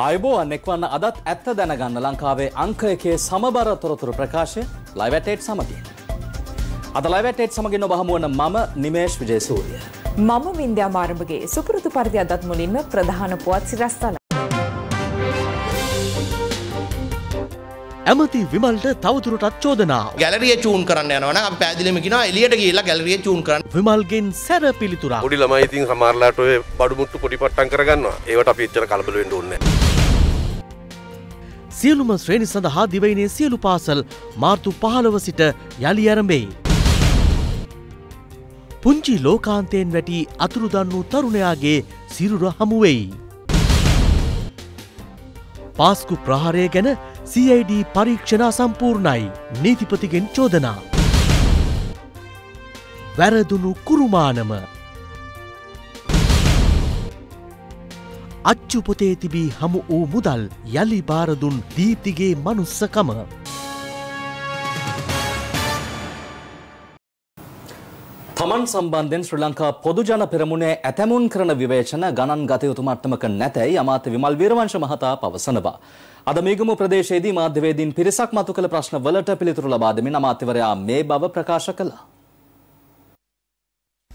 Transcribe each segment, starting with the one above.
ආයුබෝවන් එක්වන්න අදත් ඇත්ත දැනගන්න ලංකාවේ අංක 1 සමබර තොරතුරු ප්‍රකාශය Live at 8 සමගින්. අද Live at 8 සමගින් ඔබ හමු වන මම නිමේෂ් විජේසූරිය. මම වින්දා මාරඹගේ සුපුරුදු පරිදි අදත් මුලින්ම ප්‍රධාන පුවත් සිරස්තල. ඇමති විමල්ට තවදුරටත් චෝදනාව. ගැලරිය චූන් කරන්න යනවා නම් අපි පෑදිලෙම කියනවා එළියට ගිහිල්ලා ගැලරිය චූන් කරන්න. විමල්ගෙන් සැර පිළිතුරක්. පොඩි ළමයි ඉතින් සමහරලාට ඔය බඩු මුට්ටු පොඩි පට්ටම් කරගන්නවා. ඒවට අපි එච්චර කලබල වෙන්න ඕනේ නැහැ. සියලුම ශ්‍රේණි සඳහා දිවයිනේ සියලු පාසල් මාර්තු 15 සිට යලි ආරම්භයි. පුංචි ලෝකාන්තයෙන් වැටි අතුරුදන් වූ තරුණයාගේ සිරුර හමු වෙයි. පාස්කු ප්‍රහාරය ගැන CID පරීක්ෂණ අසම්පූර්ණයි. නීතිපතිගෙන් චෝදනා. වැරදුණු කුරුමානම. අච්චු පොතේ තිබී හමු වූ මුදල් යලි බාර දුන් දීප්තිගේ මනුස්සකම. තමන් සම්බන්ධයෙන් ශ්‍රී ලංකා පොදු ජන පෙරමුණේ ඇතැමුන් කරන විවේචන ගණන් ගත යුතු මට්ටමක නැතයි අමාත්‍ය විමල් වීරවංශ මහතා පවසනවා. අද මේගමු ප්‍රදේශයේදී මාධ්‍යවේදීන් පිරිසක් මතු කළ ප්‍රශ්න වලට පිළිතුරු ලබා දෙමින් අමාත්‍යවරයා මේ බව ප්‍රකාශ කළා.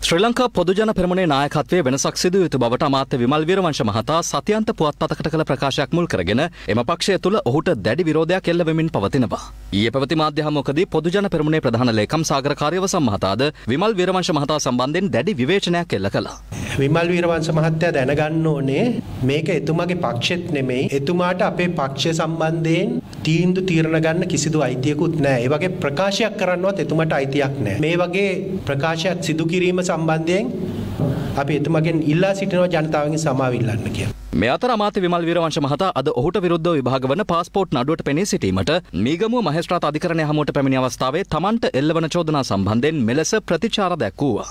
ශ්‍රී ලංකා පොදු ජන පෙරමුණේ නායකත්වයේ වෙනසක් සිදු යුතු බවට අමාත්‍ය විමල් වීරවංශ මහතා සතියන්ත පුවත්පතකට කළ ප්‍රකාශයක් මුල් කරගෙන එම පක්ෂය තුල ඔහුට දැඩි විරෝධයක් එල්ල වෙමින් පවතිනවා. ඊයේ පැවති මාධ්‍ය හමුවකදී පොදුජන පෙරමුණේ ප්‍රධාන ලේකම් සාගර කාර්යවසම් මහතාද විමල් වීරවංශ මහතා සම්බන්ධයෙන් දැඩි විවේචනයක් එල්ල කළා. විමල් වීරවංශ මහත්තයා දැනගන්න ඕනේ මේක එතුමාගේ පක්ෂෙත් නෙමෙයි. එතුමාට අපේ පක්ෂය සම්බන්ධයෙන් තීන්දුව తీරන ගන්න කිසිදු අයිතියකුත් නැහැ. ඒ වගේ ප්‍රකාශයක් කරන්නවත් එතුමාට අයිතියක් නැහැ. මේ වගේ ප්‍රකාශයක් සිදු කිරීම සම්බන්ධයෙන් අපි එතුමාගෙන් ඉල්ලා සිටිනවා ජනතාවගෙන් සමාව ඉල්ලන්න කියලා. මේ අතර අමාත්‍ය විමල් වීරවංශ මහතා අද ඔහුට විරුද්ධව විභාග වන පාස්පෝර්ට් නඩුවට පෙනී සිටීමට මීගමුව මහේස්ත්‍රාත් අධිකරණය හමුවට පැමිණි අවස්ථාවේ තමන්ට එල්ලවන චෝදනා සම්බන්ධයෙන් මෙලෙස ප්‍රතිචාර දැක්වුවා.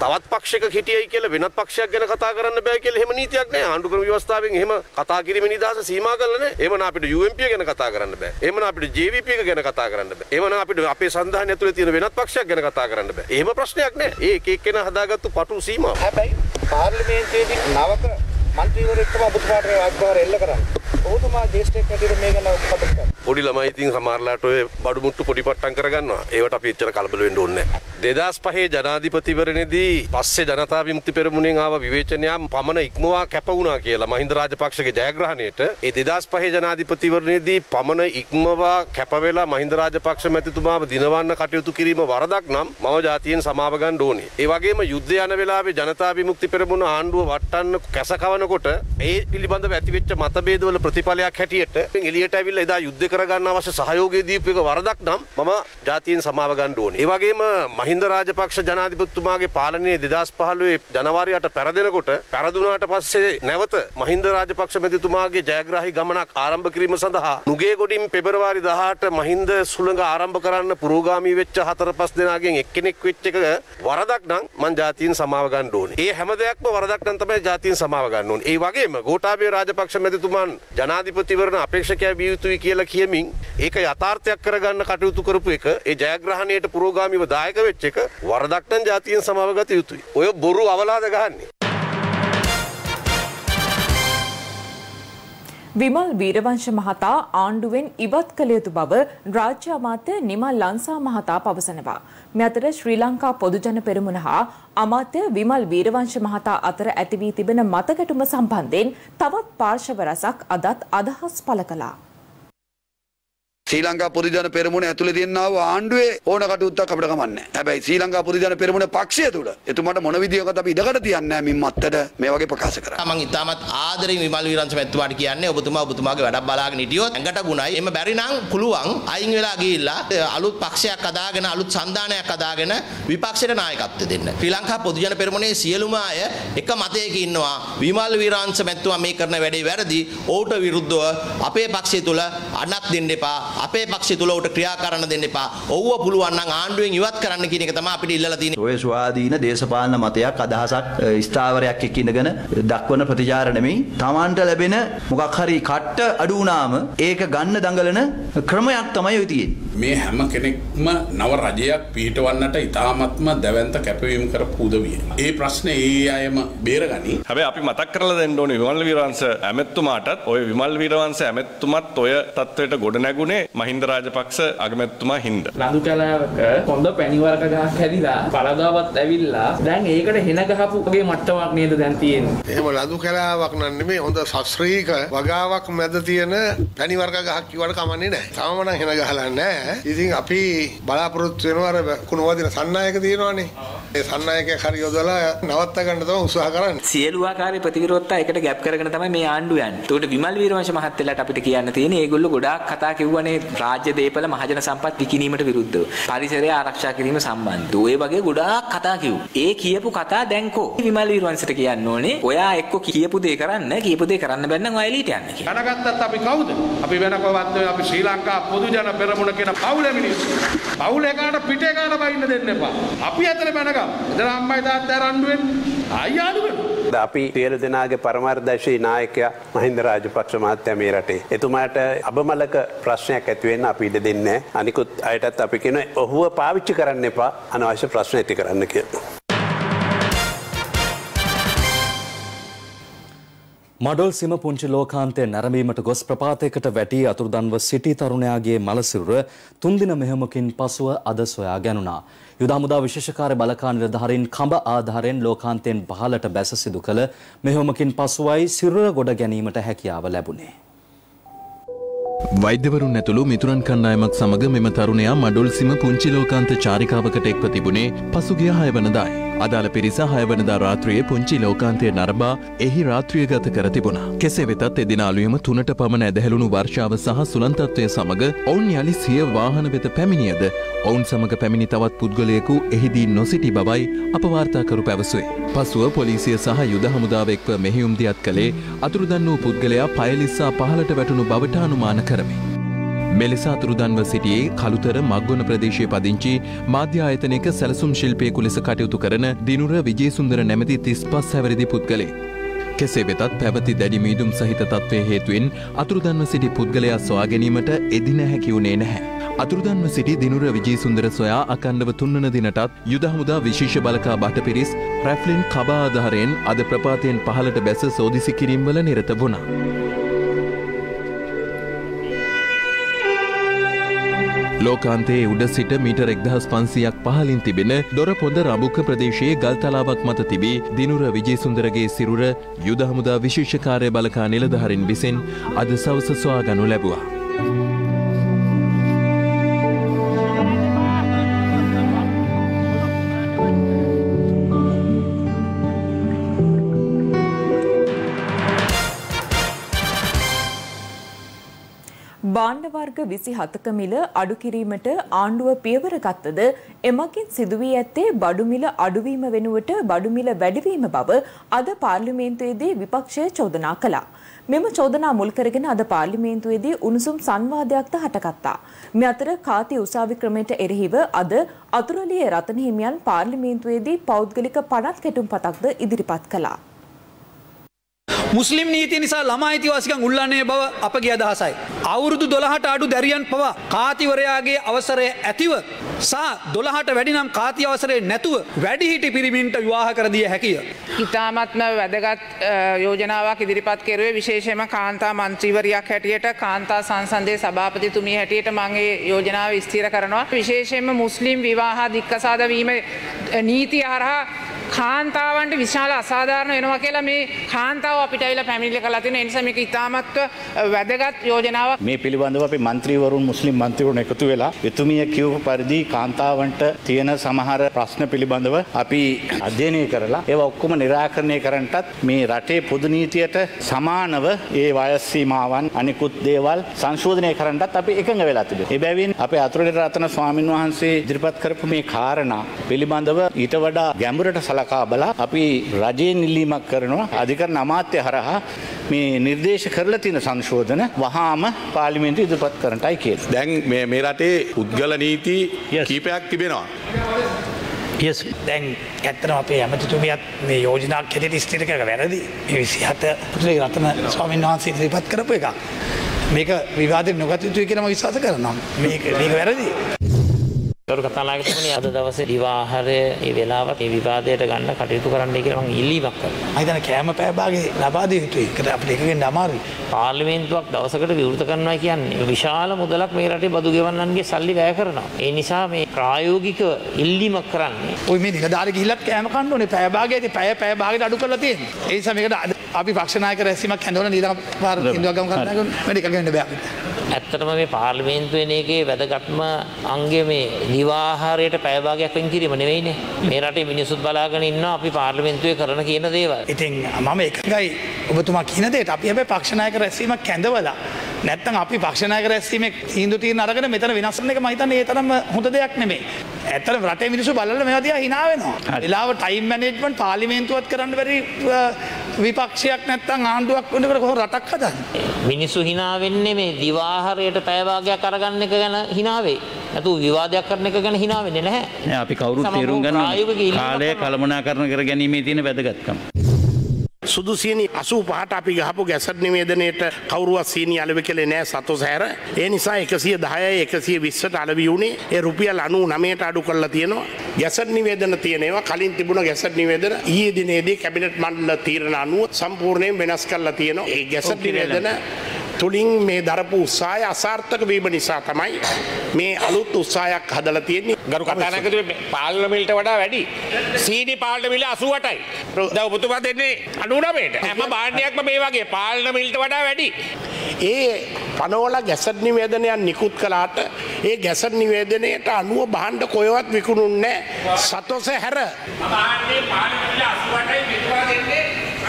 තවත් පක්ෂයක හිටියයි කියලා වෙනත් පක්ෂයක් ගැන කතා කරන්න බෑ කියලා එහෙම නීතියක් නැහැ. ආණ්ඩුක්‍රම ව්‍යවස්ථාවෙන් එහෙම කතා කිරීමේ නිදහස සීමා කරලා නැහැ. එහෙමනම් අපිට UMP ගැන කතා කරන්න බෑ. එහෙමනම් අපිට JVP ගැන කතා කරන්න බෑ. එහෙමනම් අපිට අපේ සංධානය ඇතුලේ තියෙන වෙනත් පක්ෂයක් ගැන කතා කරන්න බෑ. එහෙම ප්‍රශ්නයක් නැහැ. ඒ එක එක්කෙනා හදාගත්ත පටු සීමාව. හැබැයි පාර්ලිමේන්තුවේදී නවක මන්ත්‍රීවරයෙක් තමයි බුදුපාටේ වාග්බාර එල්ල කරන්නේ. ඔහුතුමා ජේෂ්ඨයෙක් හැටියට මේක නවකපත් කරා. පොඩි ළමයි ඉතින් සමහරලාට ඔය බඩු මුට්ටු පොඩි පට්ටම් කරගන්නවා. ඒවට අපි එච්චර කලබල වෙන්න ඕනේ නැහැ. 2005 ජනාධිපතිවරණයේදී පස්සේ ජනතා විමුක්ති පෙරමුණෙන් ආව විවේචනයන් පමණ ඉක්මවා කැප වුණා කියලා මහින්ද රාජපක්ෂගේ ජයග්‍රහණයට ඒ 2005 ජනාධිපතිවරණයේදී පමණ ඉක්මවා කැප වෙලා මහින්ද රාජපක්ෂ මැතිතුමාව දිනවන්න කටයුතු කිරීම වරදක් නම් මම ජාතියෙන් සමාව ගන්න ඕනේ. ඒ වගේම යුද්ධය යන වෙලාවේ ජනතා විමුක්ති පෙරමුණ ආණ්ඩුව වටන්න කැස කවනකොට ඒ පිළිබඳව ඇතිවෙච්ච මතභේදවල ප්‍රතිඵලයක් හැටියට එළියට ඇවිල්ලා එදා යුද්ධ කරගන්න අවශ්‍ය සහයෝගය දීපු එක වරදක් නම් මම ජාතියෙන් සමාව ගන්න ඕනේ. ඒ වගේම මහින්ද රාජපක්ෂ ජනාධිපතිතුමාගේ පාලනයේ 2015 ජනවාරියට පෙරදෙනකොට පෙරදුනාට පස්සේ නැවත මහින්ද රාජපක්ෂ මැතිතුමාගේ ජයග්‍රාහී ගමනක් ආරම්භ කිරීම සඳහා නුගේගොඩින් පෙබරවාරි 18 මහින්ද සුළඟ ආරම්භ කරන්න පුරෝගාමී වෙච්ච 4-5 දෙනාගෙන් එක්කෙනෙක් වෙච්ච එක වරදක් නම් මං ජාතියෙන් සමාව ගන්න ඕනේ. ඒ හැම දෙයක්ම වරදක් නම් තමයි ජාතියෙන් සමාව ගන්න ඕනේ. ඒ වගේම ගෝඨාභය රාජපක්ෂ මැතිතුමන් ජනාධිපතිවරණ අපේක්ෂකයා විය යුතුයි කියලා කියමින් ඒක යථාර්ථයක් කරගන්න කටයුතු කරපු එක ඒ ජයග්‍රහණයට පුරෝගාමීව දායක වෙච්ච එක වරදක් නම් ජාතියෙන් සමාව ගත යුතුයි. ඔය බොරු අවලාද ගහන්නේ. විමල් වීරවංශ මහතා ආණ්ඩුවෙන් ඉවත් කළ යුතු බව රාජ්‍ය අමාත්‍ය නිමල් ලංසා මහතා පවසනවා. මේ අතර ශ්‍රී ලංකා පොදුජන පෙරමුණ හා අමාත්‍ය විමල් වීරවංශ මහතා අතර ඇති වී තිබෙන මතකැටුම සම්බන්ධයෙන් තවත් පාර්ශව රැසක් අදත් අදහස් පළ කළා. ශ්‍රී ලංකා පොදුජන පෙරමුණ ඇතුළේ තියෙනා වූ ආණ්ඩුවේ ඕන කටයුත්තක් අපිට කමන්නේ. හැබැයි ශ්‍රී ලංකා පොදුජන පෙරමුණ පක්ෂය තුල එතුමාට මොන විදියකට අපි ඉඩකට තියන්නේ මින් මත්තට මේ වගේ ප්‍රකාශ කරා. මම ඉතාමත් ආදරෙන් විමල් වීරවංශ මැතිතුමාට කියන්නේ ඔබතුමාගේ වැඩක් බලාගෙන හිටියොත් ඇඟට ගුණයි. එimhe බැරි නම් පුළුවන් අයින් වෙලා ගිහිල්ලා අලුත් පක්ෂයක් හදාගෙන අලුත් සංධානයක් හදාගෙන විපක්ෂයට නායකත්වය දෙන්න. ශ්‍රී ලංකා පොදුජන පෙරමුණේ සියලුම අය එක මතයක ඉන්නවා. විමල් වීරවංශ මැතිතුමා මේ කරන වැඩේ වැරදි. ඔහුට විරුද්ධව අපේ පක්ෂය තුල අණක් දෙන්න එපා. අපේ පක්ෂය තුල උට ක්‍රියා කරන්න දෙන්න එපා. ඔව්ව පුළුවන් නම් ආණ්ඩුවෙන් ඉවත් කරන්න කියන එක තමයි අපිට ඉල්ලලා තියෙන්නේ. ඔය ස්වාධීන දේශපාලන මතයක් අදහසක් ස්ථාවරයක් එක්ක ඉඳගෙන දක්වන ප්‍රතිචාර නෙමෙයි. තමන්ට ලැබෙන මොකක් හරි කට්ට අඩු වුණාම ඒක ගන්න දඟලන ක්‍රමයක් තමයි ඔය තියෙන්නේ. මේ හැම කෙනෙක්ම නව රජයක් පිහිටවන්නට ඉතාමත්ම දැවැන්ත කැපවීම කරපු උදවිය. ඒ ප්‍රශ්නේ ඒ අයම බේරගනි. හැබැයි අපි මතක් කරලා දෙන්න ඕනේ විමල් වීරවංශ ඇමැතුමාටත් ඔය විමල් වීරවංශ ඇමැතුමත් ඔය තත්වයට ගොඩ නැගුණේ මහින්ද රාජපක්ෂ අගමැතිතුමා හින්දා. ලඳු කැලෑවක කොන්ද පැණිවරක ගහක් හැදිලා පළදාවත් ඇවිල්ලා දැන් ඒකට හෙන ගහපු වගේ මට්ටමක් නේද දැන් තියෙන්නේ. එහෙම ලඳු කැලෑවක් නම් නෙමෙයි හොඳ ශාස්ත්‍රීය වගාවක් මැද තියෙන පැණිවරක ගහක් කිව්වට කමන්නේ නැහැ. තාම නම් හෙන ගහලා නැහැ. ඉතින් අපි බලාපොරොත්තු වෙනවා අර කුණවදින සන්නායක තියෙනවානේ. ඒ සන්නායකයා හරි යොදලා නවත්ත ගන්න තමයි උත්සාහ කරන්නේ. සියලු ආකාරයේ ප්‍රතිවිරෝධතා එකට ගැප් කරගෙන තමයි මේ ආණ්ඩුව යන්නේ. ඒකට විමල් වීරවංශ මහත්තයාට අපිට කියන්න තියෙන්නේ ඒගොල්ලෝ ගොඩාක් කතා කිව්වනේ රාජ්‍ය දේපල මහජන සම්පත් විකිණීමට විරුද්ධව. පරිසරය ආරක්ෂා කිරීම සම්බන්ධව. ඒ වගේ ගොඩාක් කතා කිව්වා. ඒ කියපු කතා දැන් කො විමල් වීරවංශට කියන්න ඕනේ. ඔයා එක්ක කියපු දේ කරන්න බැන්නම් ඔය එලීට යන්න කියලා. කඩගත්තත් අපි කවුද? අපි වෙනකොවත් අපි ශ්‍රී ලංකා පොදු ජන පෙරමුණ කියන පවුලේ මිනිස්සු. පවුලේ කාට පිටේ කාට බයින්න දෙන්න එපා. අපි ඇතන බැනගම්. එතන අම්මයි තාත්තයි රණ්ඩු වෙන්නේ. ආයාලු වෙනවා. අපි සියලු දෙනාගේ පරමාර්ථදර්ශී නායකයා මහින්ද රාජපක්ෂ මහත්තයා මේ රටේ. එතුමාට අබමලක ප්‍රශ්නයක් ඇති වෙන්න අපි ඉඩ දෙන්නේ නැහැ. අනිකුත් අයටත් අපි කියනවා ඔහුව පාවිච්චි කරන්න එපා. අනවශ්‍ය ප්‍රශ්න ඇති කරන්න කියලා. මඩොල් සීම පුංචි ලෝකාන්තයේ නැරඹීමට ගොස් ප්‍රපාතයකට වැටි අතුරුදන්ව සිටි තරුණයාගේ මලසිරුර 3 දින මෙහෙයුමකින් පසුව අද සොයා ගැනුණා. යුද හමුදා විශේෂකාර්ය බලකා නිලධාරීන් කඹ ආධාරයෙන් ලෝකාන්තයෙන් පහළට බැස සිදු කළ මෙහෙයුමකින් පසුවයි සිරුර ගොඩ ගැනීමට හැකියාව ලැබුණේ. වෛද්‍යවරුන් ඇතුළු මිතුරන් කණ්ඩායමක් සමග මෙම තරුණයා මඩොල් සීම පුංචි ලෝකාන්ත චාරිකාවකට එක්ව තිබුණේ පසුගිය 6 වෙනිදායි. අදාළ පිරිස 6 වෙනිදා රාත්‍රියේ පුංචි ලෝකාන්තයේ නරඹා එහි රාත්‍රිය ගත කර තිබුණා. කෙසේ වෙතත් එදින අලුයම 3ට පමණ ඇදහැළුණු වර්ෂාව සහ සුළං තත්ත්වය සමග ඔවුන් යලි සිය වාහන වෙත පැමිණියද ඔවුන් සමග පැමිණි තවත් පුද්ගලයෙකු එහිදී නොසිටි බවයි අප වාර්තාකරු පැවසුවේ. පසුව පොලිසිය සහ යුද හමුදාව එක්ව මෙහෙයුම් දියත් කළේ අතුරුදන් වූ පුද්ගලයා පයලිස්සා පහළට වැටුණු බවට අනුමාන කරමින්. මෙලෙස අතුරුදන්ව සිටියේ කළුතර මග්ගොන ප්‍රදේශයේ පදිංචි මාධ්‍ය ආයතනයක සැලසුම් ශිල්පියෙකු ලෙස කටයුතු කරන දිනුර විජේසුන්දර නැමැති 35 හැවිරිදි පුද්ගලෙ. කෙසේ වෙතත් පැවති දැඩි මීදුම් සහිත තත්ත්වයේ හේතුවෙන් අතුරුදන්ව සිටි පුද්ගලයා සොයා ගැනීමට එදින හැකි වුණේ නැහැ. අතුරුදන්ව සිටි දිනුර විජේසුන්දර සොයා අඛණ්ඩව 3 වන දිනටත් යුද හමුදා විශේෂ බලකා බට පිරිස් රැෆ්ලින් කබා ආධාරයෙන් අද ප්‍රපාතයෙන් පහළට බැස සෝදිසි කිරීම්වල නිරත වුණා. ලෝකාන්තයේ උඩ සිට මීටර් 1500ක් පහලින් තිබෙන දොරපොඳ රඹුක ප්‍රදේශයේ ගල්තලාවක් මත තිබී දිනුර විජේසුන්දරගේ සිරුර යුද හමුදා විශේෂ කාර්ය බලකා නිලධාරීන් විසින් අද සවස සොයා ගනු ලැබුවා. බාණ්ඩ වර්ග 27ක මිල අඩු කිරීමට ආණ්ඩුව පියවර ගත්තද එමගින් සිදුවී ඇත්තේ බඩු මිල අඩුවීම වෙනුවට බඩු මිල වැඩිවීම බව අද පාර්ලිමේන්තුවේදී විපක්ෂය චෝදනා කළා. මෙම චෝදනා මුල් කරගෙන අද පාර්ලිමේන්තුවේදී උණුසුම් සංවාදයක්ද හටගත්තා. මේ අතර කාති උසාවි ක්‍රමයට එරෙහිව අද අතුරුලිය රතන හිමියන් පාර්ලිමේන්තුවේදී පෞද්ගලික 50 කෙටුම්පතක්ද ඉදිරිපත් කළා. මුස්ලිම් නීතිය නිසා ළමා අයිතිවාසිකම් උල්ලංඝනය බව අපගේ අදහසයි. අවුරුදු 12ට අඩු දැරියන් පවා කාතිවරයාගේ අවසරය ඇතිව සහ 12ට වැඩි නම් කාති අවසරය නැතුව වැඩිහිටි පිරිමින්ට විවාහ කර දිය හැකිය. ඉතාමත්ම වැදගත් යෝජනාවක් ඉදිරිපත් කෙරුවේ විශේෂයෙන්ම කාන්තා මන්ත්‍රීවරියක් හැටියට කාන්තා සංසන්දයේ සභාපතිතුමිය හැටියට මම මේ යෝජනාව විස්තර කරනවා. විශේෂයෙන්ම මුස්ලිම් විවාහ දික්කසාද වීම නීතිය හරහා කාන්තාවන්ට විශාල අසාධාරණ වෙනවා කියලා මේ කාන්තාව අපිට ඇවිල්ලා පැමිණිලි කරලා තියෙන නිසා මේක ඉතාමත්ම වැදගත් යෝජනාවක්. මේ පිළිබඳව අපි മന്ത്രിවරුන් මුස්ලිම් മന്ത്രിවරුන් එකතු වෙලා එතුමිය කියපු පරිදි කාන්තාවන්ට තියෙන සමහර ප්‍රශ්න පිළිබඳව අපි අධ්‍යයනය කරලා ඒවා ඔක්කොම निराකරණය කරන්නටත් මේ රටේ පොදු නීතියට සමානව ඒ වයස් සීමාවන් අනිකුත් දේවල් සංශෝධනය කරන්නටත් අපි එකඟ වෙලා තිබෙනවා. ඒ බැවින් අපේ අතුරුලිය රත්න ස්වාමින් වහන්සේ ඉදිරිපත් කරපු මේ කාරණා පිළිබඳව ඊට වඩා ගැඹුරට කාබලා අපි රජයේ නිලීමක් කරනවා අධිකරණ අමාත්‍ය හරහා මේ නිර්දේශ කරලා තියෙන සංශෝධන වහාම පාර්ලිමේන්තුවේ ඉදිරිපත් කරන්නටයි කියලා. දැන් මේ රටේ පුද්ගල නීති කීපයක් තිබෙනවා. දැන් ඇත්තටම අපේ ඇමතිතුමියත් මේ යෝජනාවක් හැටියට ඉදිරිපත් කරලා වැරදි. මේ 27 පුද්ගල රත්න ස්වාමීන් වහන්සේ ඉදිරිපත් කරපු එකක්. මේක විවාදෙ නොගත යුතුයි කියලා මම විශ්වාස කරනවා. මේක වැරදි. කවුරු කතා නායකතුමනි අද දවසේ දිවාහාරය මේ වෙලාවට මේ විවාදයට ගන්න කටයුතු කරන්නයි කියලා මම ඉල්ලීමක් කරනවා. මම හිතන්නේ කෑම පැය භාගේ ලබා දිය යුතුයි. ඒකට අපිට එකගෙන අමාරුයි. පාර්ලිමේන්තුවක් දවසකට විවෘත කරනවා කියන්නේ විශාල මුදලක් මේ රටේ බදු ගෙවන්නන්ගේ සල්ලි වැය කරනවා. ඒ නිසා මේ ප්‍රායෝගිකව ඉල්ලීමක් කරන්නේ. ඔය මේ නිලධාරී ගිහිල්ලත් කෑම කන්න ඕනේ පැය භාගයේදී පැය භාගයට අඩු කරලා තියෙන්නේ. ඒ නිසා මේකට අපි පක්ෂ නායක රැස්වීමක් හඳවන ඊළඟ පාර ඉන්නවා ගම් කරන්න ගන්න මම දෙක ගන්න බෑ. ඇත්තටම මේ පාර්ලිමේන්තු වෙන එකේ වැදගත්ම අංගය මේ දිවාහාරයට පැය භාගයක් වෙන් කිරීම නෙවෙයිනේ. මේ රටේ මිනිසුත් බලාගෙන ඉන්නවා අපි පාර්ලිමේන්තුවේ කරන කියන දේවල්. ඉතින් මම එකඟයි ඔබතුමා කියන දේට. අපි හැබැයි පක්ෂ නායක රැස්වීමක් හඳවලා නැත්තම් අපි පක්ෂ නායක රැස්වීමේ තීන්දුව తీරන අරගෙන මෙතන වෙනස් වෙන එක මම හිතන්නේ ඒ තරම්ම හොඳ දෙයක් නෙමෙයි. ඇත්තටම රටේ මිනිස්සු බලලා මේවා දිහා hina වෙනවා. ඒලාව ටයිම් මැනේජ්මන්ට් පාර්ලිමේන්තුවත් කරන්න බැරි විපක්ෂයක් නැත්තම් ආණ්ඩුවක් වෙනකොට කොහොම රටක් හදන්නේ? මිනිස්සු hina වෙන්නේ මේ දිවාහාරයට පැය භාගයක් අරගන්න එක ගැන hina වෙයි. නැතු විවාදයක් කරන එක ගැන hina වෙන්නේ නැහැ. නෑ අපි කවුරුත් තීරුම් ගන්න කාලය කළමනාකරණය කර ගැනීමේ තියෙන වැදගත්කම. සුදුසියනි 85ට අපි ගහපු ගැසට් නිවේදනයේට කවුරුවත් සීනි අලෙවි කලේ නැහැ සතොස් හැර. ඒ නිසා 110යි 120ට අලෙවි වුණේ. ඒ රුපියල් 99ට අඩු කරලා තියෙනවා. ගැසට් නිවේදන තියෙනවා. කලින් තිබුණ ගැසට් නිවේදන ඊයේ දිනේදී කැබිනට් මණ්ඩල තීරණ අනුව සම්පූර්ණයෙන් වෙනස් කරලා තියෙනවා. ඒ ගැසට් නිවේදන තුලින් මේ දරපු උත්සාහය අසාර්ථක වීම නිසා තමයි මේ අලුත් උත්සාහයක් හදලා තියෙන්නේ. ගරු කතානායකතුමේ පාර්ලිමේන්තුවට වඩා වැඩි සීනි පාර්ලිමේන්තුවේ 88යි. දැන් ඔබතුමා දෙන්නේ 99ට. හැම භාණ්ඩයක්ම මේ වගේ පාර්ලිමේන්තුවට වඩා වැඩි. ඒ පනෝල ගැසට් නිවේදනයක් නිකුත් කළාට ඒ ගැසට් නිවේදනයට අනුව භාණ්ඩ කොහෙවත් විකුණුන්නේ නැහැ. සතොස හැර භාණ්ඩේ පාර්ලිමේන්තුවේ 88යි විකුණා දෙන්නේ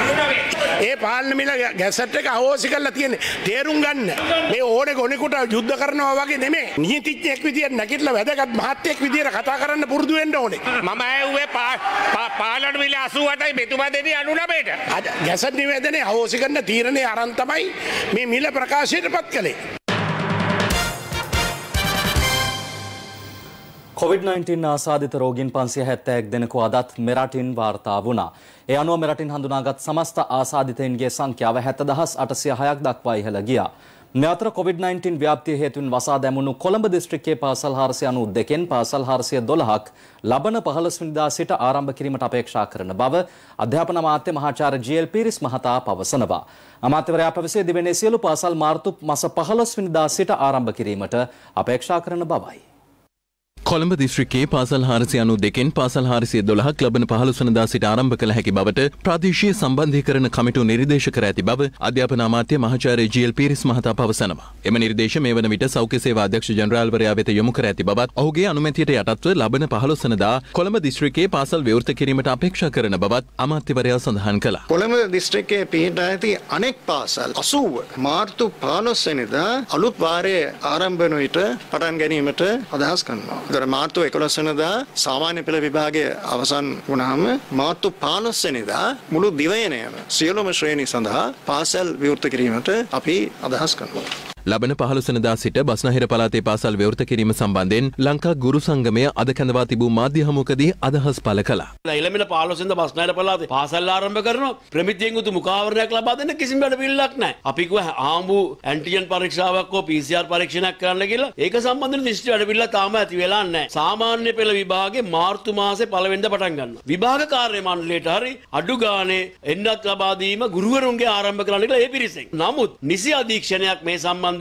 99ට. ඒ පාර්ලිමේල ගැසට් එක අහෝසි කරලා තියෙන්නේ. තේරුම් ගන්න. මේ ඕනේ ගොනිකුට යුද්ධ කරනවා වගේ නෙමෙයි. නීතිඥයෙක් විදියට නැගිටලා වැදගත් මහත්යෙක් විදියට කතා කරන්න පුරුදු වෙන්න ඕනේ. මම ඇහුවේ පාර්ලිමේල 88යි මෙතුමා දෙන්නේ 99ට. ගැසට් නිවේදනයේ අහෝසි කරන තීරණේ අරන් තමයි මේ මිල ප්‍රකාශයටපත් කළේ. COVID-19 ආසාදිත රෝගීන් 571 දෙනෙකු අදත් මෙරටින් වාර්තා වුණා. ඒ අනුව මෙරටින් හඳුනාගත් සමස්ත ආසාදිතයින්ගේ සංඛ්‍යාව 70806ක් දක්වා ඉහළ ගියා. මේ අතර COVID-19 ව්‍යාප්තිය හේතුවෙන් වසා දැමුණු කොළඹ දිස්ත්‍රික්කයේ පාසල් 492න් පාසල් 412ක් ලබන 15 වෙනිදා සිට ආරම්භ කිරීමට අපේක්ෂා කරන බව අධ්‍යාපන අමාත්‍ය මහාචාර්ය G.L. Peiris මහතා පවසනවා. අමාත්‍යවරයා පැවසේ දිවෙනේ සියලු පාසල් මාර්තු මාස 15 වෙනිදා සිට ආරම්භ කිරීමට අපේක්ෂා කරන බවයි. කොළඹ දිස්ත්‍රික්කයේ පාසල් 492න් පාසල් 412ක් ලබන 15 වෙනිදා සිට ආරම්භ කළ හැකි බවට ප්‍රාදේශීය සම්බන්ධීකරණ කමිටුව නිර්දේශ කර ඇති බව අධ්‍යාපන අමාත්‍ය මහාචාර්ය G.L. Peiris මහතා පවසනවා. එම නිර්දේශ මේ වන විට සෞඛ්‍ය සේවා අධ්‍යක්ෂ ජනරාල්වරයා වෙත යොමු කර ඇති බවත් ඔහුගේ අනුමැතියට යටත්ව ලබන 15 වෙනිදා කොළඹ දිස්ත්‍රික්කයේ පාසල් විවෘත කිරීමට අපේක්ෂා කරන බවත් අමාත්‍යවරයා සඳහන් කළා. කොළඹ දිස්ත්‍රික්කයේ පිහිටා ඇති අනෙක් පාසල් 80 මාර්තු 15 වෙනිදා අලුත් වාරයේ ආරම්භ වන විට පටන් ගැනීමට අදහස් කරනවා. මාර්තු 11 වෙනිදා සාමාන්‍ය පෙළ විභාගය අවසන් වුණාම මාර්තු 15 වෙනිදා මුළු දිවයිනේම සියලුම ශ්‍රේණි සඳහා පාසල් විවෘත කිරීමට අපි අදහස් කරනවා. ලබන 15 වෙනිදා සිට බස්නාහිර පළාතේ පාසල් විවෘත කිරීම සම්බන්ධයෙන් ලංකා ගුරු සංගමය අද කැඳවා තිබූ මාධ්‍ය හමුවකදී අදහස් පළ කළා. ඊළඟ 15 වෙනිදා බස්නාහිර පළාතේ පාසල් ආරම්භ කරනවා. ප්‍රමිතියෙන් උතු මුඛාවරණයක් ලබා දෙන්න කිසිම වැඩපිළිවෙලක් නැහැ. අපි කිව්වා ආම්බු ඇන්ටිජන් පරීක්ෂාවක් හෝ PCR පරීක්ෂණයක් කරන්න කියලා. ඒක සම්බන්ධව නිශ්චිත වැඩපිළිවෙල තාම ඇති වෙලා නැහැ. සාමාන්‍ය පෙළ විභාගේ මාර්තු මාසේ පළවෙනිදා පටන් ගන්නවා. විභාග කාර්ය මණ්ඩලයට හරි අඩු ගානේ එන්නත් ලබා දීම ගුරුවරුන්ගේ ආරම්භ කරන්න කියලා ඒ පිරිසෙන්. නමුත් නිසි අධීක්ෂණයක් මේ සම්බන්ධ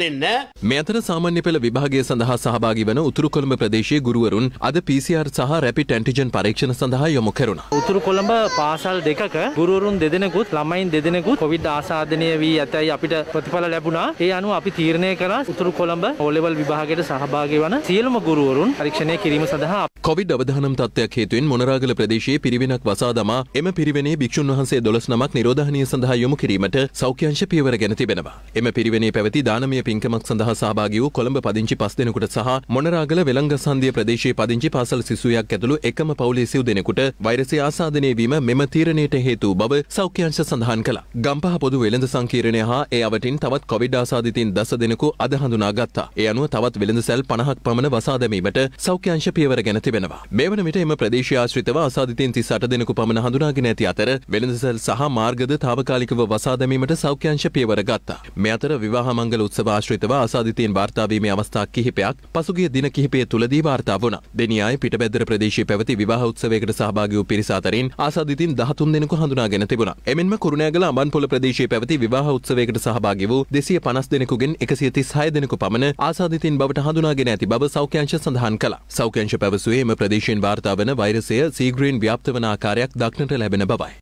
මේ අතර සාමාන්‍ය පෙළ විභාගය සඳහා සහභාගී වන උතුරු කොළඹ ප්‍රදේශයේ ගුරුවරුන් අද PCR සහ රැපිඩ් ඇන්ටිජන් පරීක්ෂණ සඳහා යොමු කරුණා. උතුරු කොළඹ පාසල් දෙකක ගුරුවරුන් දෙදෙනෙකුත් ළමයින් දෙදෙනෙකුත් කොවිඩ් ආසාදනය වී ඇතයි අපිට ප්‍රතිඵල ලැබුණා. ඒ අනුව අපි තීරණය කළා උතුරු කොළඹ O level විභාගයට සහභාගී වන සියලුම ගුරුවරුන් පරීක්ෂණය කිරීම සඳහා කොවිඩ් අවධානම් තත්ත්වයක් හේතුවෙන් මොණරාගල ප්‍රදේශයේ පිරිවෙනක් වසා දමා එම පිරිවෙනේ භික්ෂුන් වහන්සේ 12 නමක් නිරෝධාහනීය සඳහා යොමු කිරීමට සෞඛ්‍ය අංශ පියවර ගෙන තිබෙනවා. එම පිරිවෙනේ පැවති දානමය පින්කමක් සඳහා සහභාගී වූ කොළඹ පදිංචි 5 දෙනෙකුට සහ මොණරාගල වෙළංගසන්දිය ප්‍රදේශයේ පදිංචි පාසල් සිසුවෙක් ඇතුළු එකම පවුලේ සිව් දෙනෙකුට වෛරසය ආසාදනය වීම මෙම තීරණයට හේතු වූ බව සෞඛ්‍ය අංශ සඳහන් කළා. ගම්පහ පොදු වෙළඳ සංකීර්ණය හා ඒ අවටින් තවත් කොවිඩ් ආසාදිතින් 10 දෙනෙකු අද හඳුනාගත්තා. ඒ අනුව තවත් වෙළඳසැල් 50ක් පමණ වසා දැමීමට සෞඛ්‍ය අංශ පියවර ගෙන තිබෙනවා. මේ වන විට එම ප්‍රදේශය ආශ්‍රිතව ආසාදිතින් 38 දෙනෙකු පමණ හඳුනාගෙන ඇති අතර වෙළඳසැල් සහ මාර්ගද తాවකාලිකව වසා දැමීමට සෞඛ්‍ය අංශ පියවර ගත්තා. මේ අතර විවාහ මංගල උත්සව ආශ්‍රිතව අසාධිතයින් වාර්තා වීමේ අවස්ථා කිහිපයක් පසුගිය දින කිහිපය තුලදී වාර්තා වුණා. දෙනියායේ පිටබැද්දර ප්‍රදේශයේ පැවති විවාහ උත්සවයකට සහභාගී වූ පිරිස අතරින් අසාධිතයින් 13 දෙනෙකු හඳුනාගෙන තිබුණා. එමෙන්ම කුරුණෑගල අඹන්පොළ ප්‍රදේශයේ පැවති විවාහ උත්සවයකට සහභාගී වූ 250 දෙනෙකුගෙන් 136 දෙනෙකු පමණ අසාධිතයින් බවට හඳුනාගෙන ඇති බව සෞඛ්‍යාංශ සඳහන් කළා. සෞඛ්‍යාංශ පැවසුවේ එම ප්‍රදේශයෙන් වාර්තා වන වෛරසය සීග්‍රීන් ව්‍යාප්ත වන ආකාරයක් දක්නට ලැබෙන බවයි.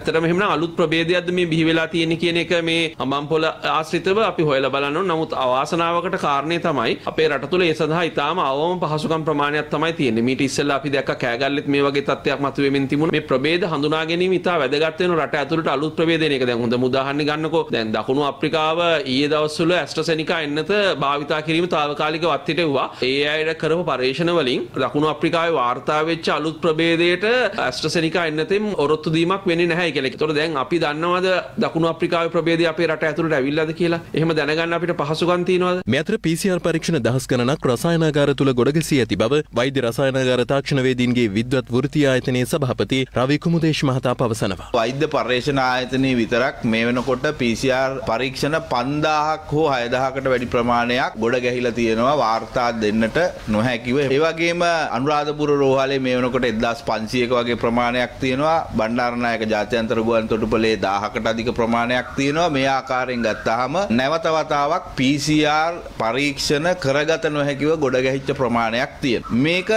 ඇත්තටම එහෙනම් අලුත් ප්‍රභේදයක්ද මේ බිහි වෙලා තියෙන්නේ කියන එක මේ අඹම්පොළ ආශ්‍රිතව අපි හොයලා බලනවා. නමුත් අවාසනාවකට කාරණේ තමයි අපේ රට තුල ඒ සඳහා ඊටාම අවම පහසුකම් ප්‍රමාණයක් තමයි තියෙන්නේ. මීට ඉස්සෙල්ලා අපි දැක්ක කෑගල්ලෙත් මේ වගේ තත්ත්වයක් මතුවෙමින් තිබුණා. මේ ප්‍රභේද හඳුනා ගැනීම ඊටා වැදගත් වෙන රට ඇතුළට අලුත් ප්‍රභේද එන එක. දැන් හොඳම උදාහරණ ගන්නකෝ. දැන් දකුණු ආප්‍රිකාව ඊයේ දවස්වල ඇස්ට්‍රසෙනිකා එන්නත භාවිතා කිරීම తాවකාලික වත්තිට එවුවා. ඒ අයර කරපු පරීක්ෂණ වලින් දකුණු ආප්‍රිකාවේ වාර්තා වෙච්ච අලුත් ප්‍රභේදයට ඇස්ට්‍රසෙනිකා එන්නතෙන් ඔරොත්තු දීමක් වෙන්නේ නැහැ. ඒතකොට දැන් අපි දන්නවද දකුණු අප්‍රිකාවේ ප්‍රභේදය අපේ රට ඇතුළට ඇවිල්ලාද කියලා? එහෙම දැනගන්න අපිට පහසුකම් තියනවද? මේ අතර PCR පරීක්ෂණ දහස් ගණනක් රසායනාගාර තුල ගොඩගැසී ඇති බව වෛද්‍ය රසායනාගාර තාක්ෂණවේදීන්ගේ විද්වත් වෘත්තීය ආයතනයේ සභාපති රවි කුමුදේශ් මහතා පවසනවා. වෛද්‍ය පර්යේෂණ ආයතනයේ විතරක් මේ වෙනකොට PCR පරීක්ෂණ 5000ක් හෝ 6000කට වැඩි ප්‍රමාණයක් ගොඩගැහිලා තියෙනවා වාර්තා දෙන්නට නොහැකිව. ඒ වගේම අනුරාධපුර රෝහලේ මේ වෙනකොට 1500ක වගේ ප්‍රමාණයක් තියෙනවා. බණ්ඩාරනායක ජාත්‍යන්තර ගුවන් තොටුපළේ 1000කට අධික ප්‍රමාණයක් තියෙනවා. මේ ආකාරයෙන් ගත්තාම නැවත වතාවක් PCR පරීක්ෂණ කරගත නොහැකිව ගොඩගැහිච්ච ප්‍රමාණයක් තියෙනවා. මේක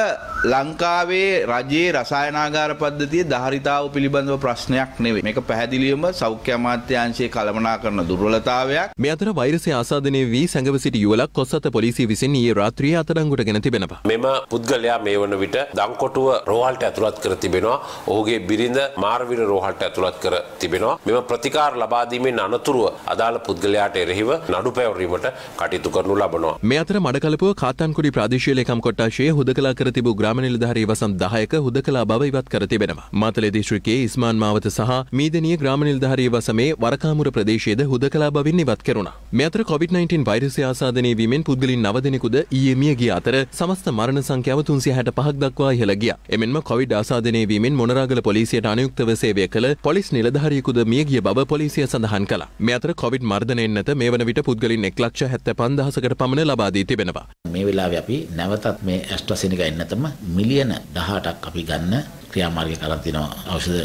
ලංකාවේ රජයේ රසායනාගාර පද්ධතියේ ධාරිතාව පිළිබඳව ප්‍රශ්නයක් නෙවෙයි. මේක පැහැදිලිවම සෞඛ්‍ය අමාත්‍යාංශයේ කළමනාකරන දුර්වලතාවයක්. මේ අතර වෛරසය ආසාදනය වී සැඟව සිටි යුවලක් කොස්සත පොලිසිය විසින් ඊයේ රාත්‍රියේ අත්අඩංගුවටගෙන තිබෙනවා. මෙම පුද්ගලයා මේ වන විට දංකොටුව රෝහලට ඇතුළත් කර තිබෙනවා. ඔහුගේ බිරිඳ මාර්වින රෝහලට ඇතුළත් කර තිබෙනවා. මෙම ප්‍රතිකාර ලබා දීමෙන් අනතුරුව අදාළ පුද්ගලයාට එරෙහිව නඩු පැවරීමට කටයුතු කරනු ලබනවා. මේ අතර මඩකලපුව කාතන්කුඩි ප්‍රාදේශීය ලේකම් කොට්ටාශයේ හුදකලා කර තිබූ ग्रामनिलधारी वसंत दाहयक हुदकला बव इवत् कर तिबेनवा मातले दिश्रिके इस्मान मावत सह मीदनीय ग्रामनिलधारी वसमे वरकामुर प्रदेशयेद हुदकला बविन इवत् करुणा मे अतर कोविड-19 වෛරසය ආසාදනය වීමෙන් පුද්ගලයන් 9 දෙනෙකුද ඊයේ මිය ගිය අතර සමස්ත මරණ සංඛ්‍යාව 365ක් දක්වා ඉහළ ගියා. එමෙන්ම කොවිඩ් ආසාදනය වීමෙන් මොනරාගල පොලිසියට අනුයුක්තව සේවය කළ පොලිස් නිලධාරියෙකුද මිය ගිය බව පොලිසිය සඳහන් කළා. මේ අතර කොවිඩ් මර්ධනයෙන් නැත මේ වන විට පුද්ගලයන් 175000කට පමණ ලබා දී තිබෙනවා. මේ වෙලාවේ අපි නැවතත් මේ ඇස්ට්‍රසෙනිකා එන්නතම මිලියන 18ක් අපි ගන්න ක්‍රියාමාර්ගය කරන් තිනවා ඖෂධ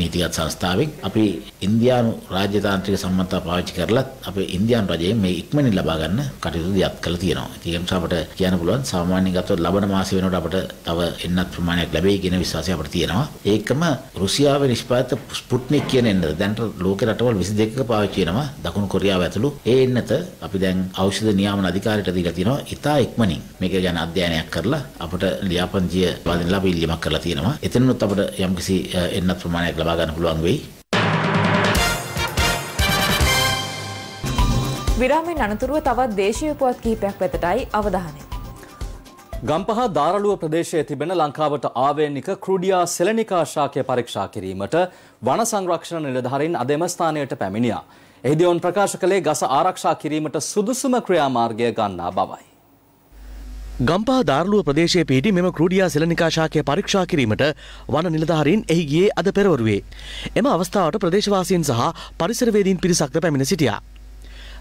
නීතිගත් සංස්ථාවෙන්. අපි ඉන්දියානු රාජ්‍යතාන්ත්‍රික සම්මතතා පාවිච්චි කරලත් අපි ඉන්දියානු රජයෙන් මේ ඉක්මනින් ලබා ගන්න කටයුතු දියත් කළා තියෙනවා. ඒක නිසා අපිට කියන්න පුළුවන් සාමාන්‍යයෙන් ගත්තොත් ලබන මාසෙ වෙනකොට අපිට තව එන්නත් ප්‍රමාණයක් ලැබෙයි කියන විශ්වාසය අපිට තියෙනවා. ඒකම රුසියාවේ නිෂ්පාදිත ස්පුට්නික් කියන එන්නත දැන්ට ලෝක රටවල් 22ක පාවිච්චි වෙනවා. දකුණු කොරියාව ඇතුළු ඒ එන්නත අපි දැන් ඖෂධ නියාමන අධිකාරියට දීලා තියෙනවා. ඉතා ඉක්මනින් මේක ගැන අධ්‍යයනයක් කරලා අපිට ලියාපදිය වදින ලැබී ඉල්ලීමක් කරලා තියෙනවා. එතන तब यम किसी इन प्रमाण लगा गई विराम अनतुर्व तव देशीय पुआत किहिपयक वेतटई अवधानय ගම්පහ දාරළුව ප්‍රදේශයේ තිබෙන ලංකාවට ආවේනික ක්‍රුඩියා සෙලනිකා ශාකය පරීක්ෂා කිරීමට වන සංරක්ෂණ නිලධාරීන් අදම ස්ථානයට පැමිණියා. එහිදී ඔවුන් ප්‍රකාශ කළේ ගස ආරක්ෂා කිරීමට සුදුසුම ක්‍රියාමාර්ගය ගන්නා බවයි. ගම්පහ දාරළුව ප්‍රදේශයේ පිහිටි මෙම ක්‍රුඩියා සෙලනිකා ශාකය පරීක්ෂා කිරීමට වන නිලධාරීන් එහි ගියේ අද පෙරවරුවේ. එම අවස්ථාවට ප්‍රදේශවාසීන් සහ පරිසරවේදීන් පිරිසක්ද පැමිණ සිටියා.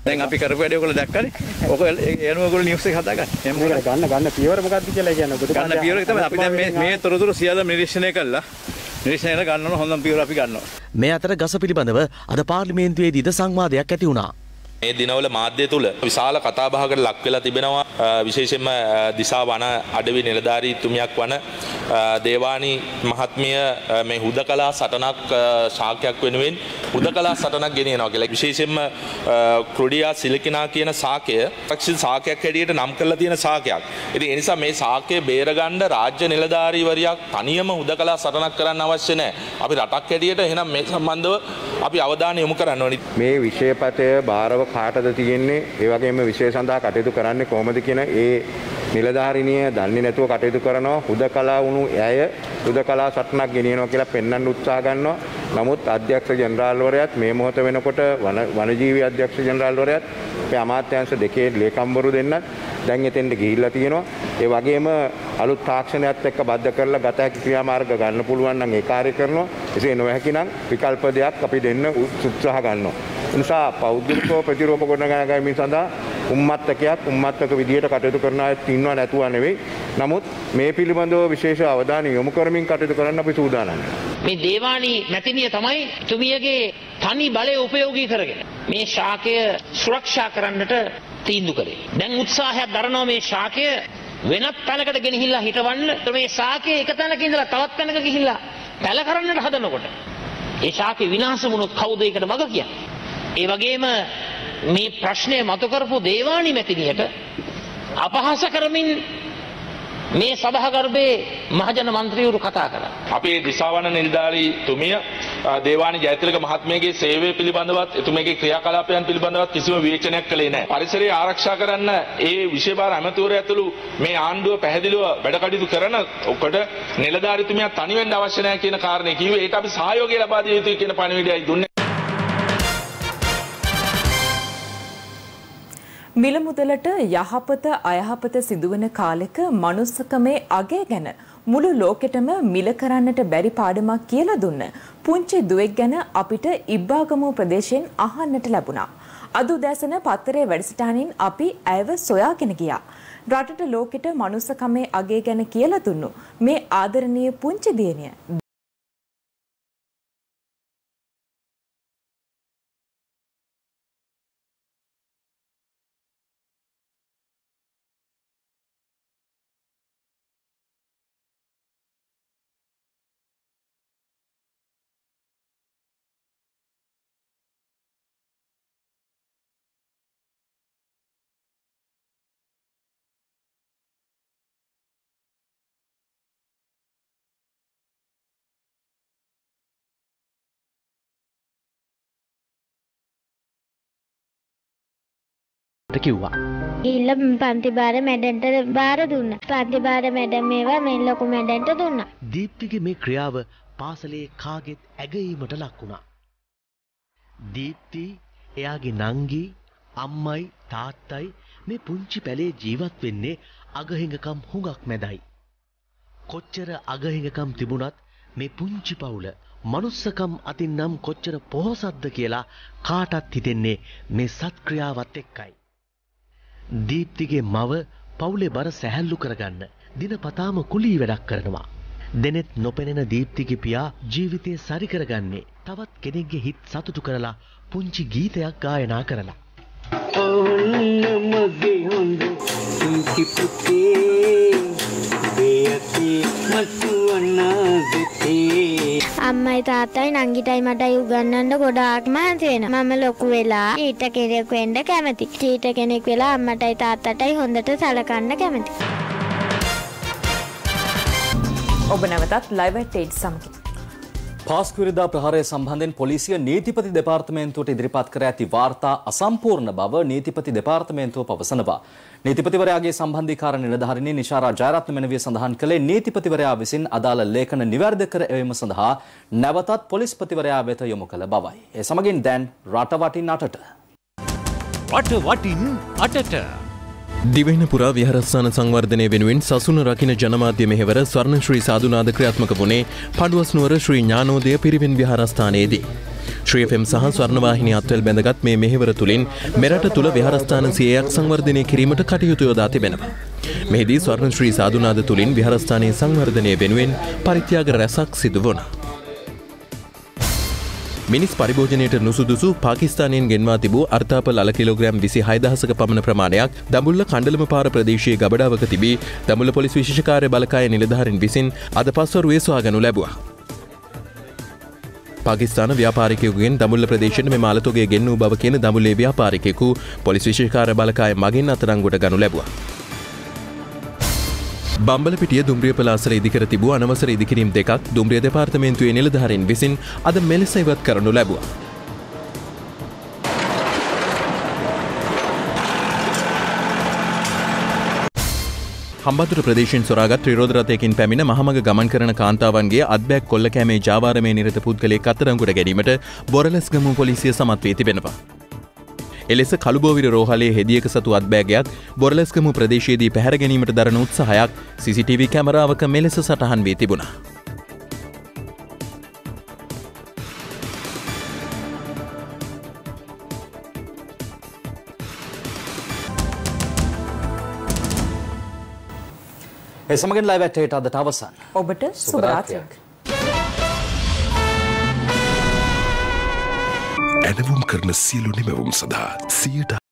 දැන් අපි කරපු වැඩේ ඔයගොල්ලෝ දැක්කනේ. ඔයගොල්ලෝ එනවා ඔයගොල්ලෝ නිවුස් එක හදාගන්න. එහෙනම් ගන්න පියවර මොකක්ද කියලා කියන්නේ ඔබට. ගන්න පියවර තමයි අපි දැන් මේ තොරතුරු සියල්ලම නිරීක්ෂණය කළා. නිරීක්ෂණය කරලා ගන්න ඕන හොඳම පියවර අපි ගන්නවා. මේ අතර ගස පිළිබඳව අද පාර්ලිමේන්තුවේදීද සංවාදයක් ඇති වුණා. මේ දිනවල මාධ්‍ය තුල විශාල කතාබහකට ලක් වෙලා තිබෙනවා. විශේෂයෙන්ම දිසා වන අඩවි නිලධාරීතුමියක් වන දේවානි මහත්මිය මේ හුදකලා සටනක් ශාකයක් වෙනුවෙන් හුදකලා සටනක් ගෙනියනවා කියලා. විශේෂයෙන්ම ක්‍රුඩියා සිලිකිනා කියන ශාකය රක්ෂිත ශාකයක් හැටියට නම් කරලා තියෙන ශාකයක්. ඉතින් ඒ නිසා මේ ශාකය බේරගන්න රාජ්‍ය නිලධාරීවරියක් තනියම හුදකලා සටනක් කරන්න අවශ්‍ය නැහැ. අපි රටක් හැටියට එහෙනම් මේ සම්බන්ධව අපි අවධානය යොමු කරන්න ඕනේ. මේ විෂයපතය බාරව කාටද තියෙන්නේ, ඒ වගේම විශේෂ සඳහා කටයුතු කරන්නේ කොහොමද කියන ඒ නිලධාරිනිය දන්නේ නැතුව කටයුතු කරනවා. හුදකලා වුණු අය හුදකලා සටනක් ගෙනියනවා කියලා පෙන්වන්න උත්සාහ ගන්නවා. නමුත් අධ්‍යක්ෂ ජෙනරාල්වරයාත් මේ මොහොත වෙනකොට වනජීවී අධ්‍යක්ෂ ජෙනරාල්වරයාත් අපේ අමාත්‍යාංශ දෙකේ ලේකම්වරු දෙන්නත් දැන් එතෙන්ට ගිහිල්ලා තියෙනවා. ඒ වගේම අලුත් තාක්ෂණයත් එක්ක බද්ධ කරලා ගත හැකි ක්‍රියාමාර්ග ගන්න පුළුවන් නම් ඒ කාර්ය කරනවා. එසේ නොහැකි නම් විකල්ප දෙයක් අපි දෙන්න උත්සාහ ගන්නවා. ඒ නිසා පෞද්ගලිකව ප්‍රතිරූප ගොඩනගා ගැනීම සඳහා උම්මත්තකයක් උම්මත්තක විදියට කටයුතු කරන අය ඉන්නව නැතුව නෙවෙයි. නමුත් මේ පිළිබඳව විශේෂ අවධානය යොමු කරමින් කටයුතු කරන්න අපි සූදානම්. මේ දේවානී මැතිණිය තමයි තුමියගේ තනි බලය ප්‍රයෝගී කරගෙන මේ ශාකය සුරක්ෂා කරන්නට තීන්දුව කරේ. දැන් උත්සාහයක් දරනවා මේ ශාකය වෙනත් තැනකට ගෙනහිල්ලා හිටවන්න. මේ ශාකය එක තැනක ඉඳලා තවත් තැනකට ගිහිල්ලා පැල කරන්නට හදනකොට ඒ ශාකේ විනාශ වුණොත් කවුද ඒකට වග කියන්නේ? ඒ වගේම මේ ප්‍රශ්නේ මතු කරපු දේවානි මැතිණියට අපහාස කරමින් මේ සභාගර්භයේ මහජන මන්ත්‍රීවරු කතා කළා. අපේ දිසාවන නිලධාරී තුමිය දේවානි ජයතිලක මහත්මියගේ සේවය පිළිබඳවත් එතුමියගේ ක්‍රියාකලාපයන් පිළිබඳවත් කිසිම විවේචනයක් කළේ නැහැ. පරිසරය ආරක්ෂා කරන්න ඒ විශේෂභාර අමතවරය ඇතුළු මේ ආණ්ඩුව පැහැදිලිව වැඩ කටයුතු කරනකොට නිලධාරී තුමිය තනි වෙන්න අවශ්‍ය නැහැ කියන කාරණේ කිව්වේ. ඒකට අපි සහයෝගය ලබා දිය යුතුයි කියන පණිවිඩයයි දුන්නේ. මිල මුදලට යහපත අයහපත සිදුවන කාලෙක මනුස්සකමේ අගය ගැන මුළු ලෝකෙටම මිල කරන්නට බැරි පාඩමක් කියලා දුන්න පුංචි දුවෙක් ගැන අපිට ඉබ්බාගමුව ප්‍රදේශයෙන් අහන්නට ලැබුණා. අද උදෑසන පත්තරේ වැඩසටහනින් අපි ඇයව සොයාගෙන ගියා. රටට ලෝකෙට මනුස්සකමේ අගය ගැන කියලා දුන්නු මේ ආදරණීය පුංචි දියණිය. ගිහිල්ලා පන්ති බාර මැඩම්ට බාර දුන්නා. පන්ති බාර මැඩම් මේවා මේ ලොකු මැඩම්ට දුන්නා. දීප්තිගේ මේ ක්‍රියාව පාසලේ කාගෙත් ඇගීමට ලක් වුණා. දීප්ති එයාගේ නංගි, අම්මයි, තාත්තයි මේ පුංචි පැලේ ජීවත් වෙන්නේ අගහිඟකම් හුඟක් මැදයි. කොච්චර අගහිඟකම් තිබුණත් මේ පුංචි පවුල මනුස්සකම් අතින් නම් කොච්චර පොහොසත්ද කියලා කාටත් හිතෙන්නේ මේ සත්ක්‍රියාවත් එක්කයි. දීප්තිගේ මව පවුලේ බර සැහැල්ලු කරගන්න දිනපතාම කුලී වැඩක් කරනවා. දෙනෙත් නොපෙනෙන දීප්තිගේ පියා ජීවිතේ සරි කරගන්නේ තවත් කෙනෙක්ගේ හිත සතුටු කරලා පුංචි ගීතයක් ගායනා කරලා. අම්මයි තාත්තයි නංගිටයි මටයි උගන්වන්න ගොඩාක් මහන්සි වෙනවා. මම ලොකු වෙලා ඊට කෙනෙක් වෙන්න කැමති. ඊට කෙනෙක් වෙලා අම්මටයි තාත්තටයි හොඳට සැලකන්න කැමති. ඔබ නැවතත් Live at 8 සමග. පාස්කුවේදා ප්‍රහාරය සම්බන්ධයෙන් පොලිසිය නීතිපති දෙපාර්තමේන්තුවට ඉදිරිපත් කර ඇති වාර්තා අසම්පූර්ණ බව නීතිපති දෙපාර්තමේන්තුව පවසනවා. නීතිපතිවරයාගේ සම්බන්ධීකාර නිලධාරිනී නිශාරා ජයරත්න මෙනවිය සඳහන් කළේ නීතිපතිවරයා විසින් අදාළ ලේඛන නිවැරදි කර එවීම සඳහා නැවතත් පොලිස්පතිවරයා වෙත යොමු කළ බවයි. ඒ සමගින් දැන් රටවටින් අටට. රටවටින් අටට. දිවයින පුරා විහාරස්ථාන සංවර්ධනය වෙනුවෙන් සසුන රකින ජනමාධ්‍ය මෙහෙවර ස්වර්ණ ශ්‍රී සාදුනාද ක්‍රියාත්මක වුණේ පඩුවස් නුවර ශ්‍රී ඥානෝදය පිරිවෙන් විහාරස්ථානයේදී. ශ්‍රී FM සහ ස්වර්ණවාහිනී අත්වැල් බැඳගත් මේ මෙහෙවර තුලින් මෙරට තුල විහාරස්ථාන 100ක් සංවර්ධනය කිරීමට කටයුතු යොදා තිබෙනවා. මෙහිදී ස්වර්ණ ශ්‍රී සාදුනාද තුලින් විහාරස්ථානයේ සංවර්ධනය වෙනුවෙන් පරිත්‍යාග රැසක් සිදු වුණා. මිනිස් පරිභෝජනයට නුසුදුසු පාකිස්තානයෙන් ගෙන්වා තිබූ අර්ථාපල් අල කිලෝග්‍රෑම් 26000ක පමණ ප්‍රමාණයක් දඹුල්ල කණ්ඩලම පාර ප්‍රදේශයේ ගබඩාවක තිබී දඹුල්ල පොලිස් විශේෂ කාර්ය බළකායේ නිලධාරීන් විසින් අද පස්වරුවේ සොයාගනු ලැබුවා. පාකිස්තාන ව්‍යාපාරිකයෙකුගෙන් දඹුල්ල ප්‍රදේශයට මෙම අලතොගේ ගෙන්වූ බව කියන දඹුල්ලේ ව්‍යාපාරිකයෙකු පොලිස් විශේෂ කාර්ය බළකායේ මගින් අත්අඩංගුවට ගනු ලැබුවා. බම්බලපිටිය දුම්රිය පලාසල ඉදිකර තිබූ අනවසර ඉදිකිරීම් දෙකක් දුම්රිය දෙපාර්තමේන්තුවේ නිලධාරීන් විසින් අද මෙලෙස ඉවත් කරනු ලැබුවා. හම්බන්තොට ප්‍රදේශයෙන් සොරාගත් ත්‍රිරෝද රථයකින් පැමිණ මහමග ගමන් කරන කාන්තාවන්ගේ අත්බෑග් කොල්ලකෑමේ ජාවාරමේ නිරත පුද්ගලයෙක් අත්අඩංගුවට ගැනීමට බොරලැස්ගමුව පොලිසිය සමත් වී තිබෙනවා. එලෙස කළුබෝවිර රෝහලේ හෙදියක සතු අත්බෑගයක් බොරලැස්ගමුව ප්‍රදේශයේදී පැහැර ගැනීමට දරන උත්සාහයක් CCTV කැමරාවක මෙලෙස සටහන් වී තිබුණා. ඒ සමගින් live at 8 අදට අවසන්. ඔබට සුබ රාත්‍රියක්. එළවුම් කරන සියලු නිමවුම් සඳහා 100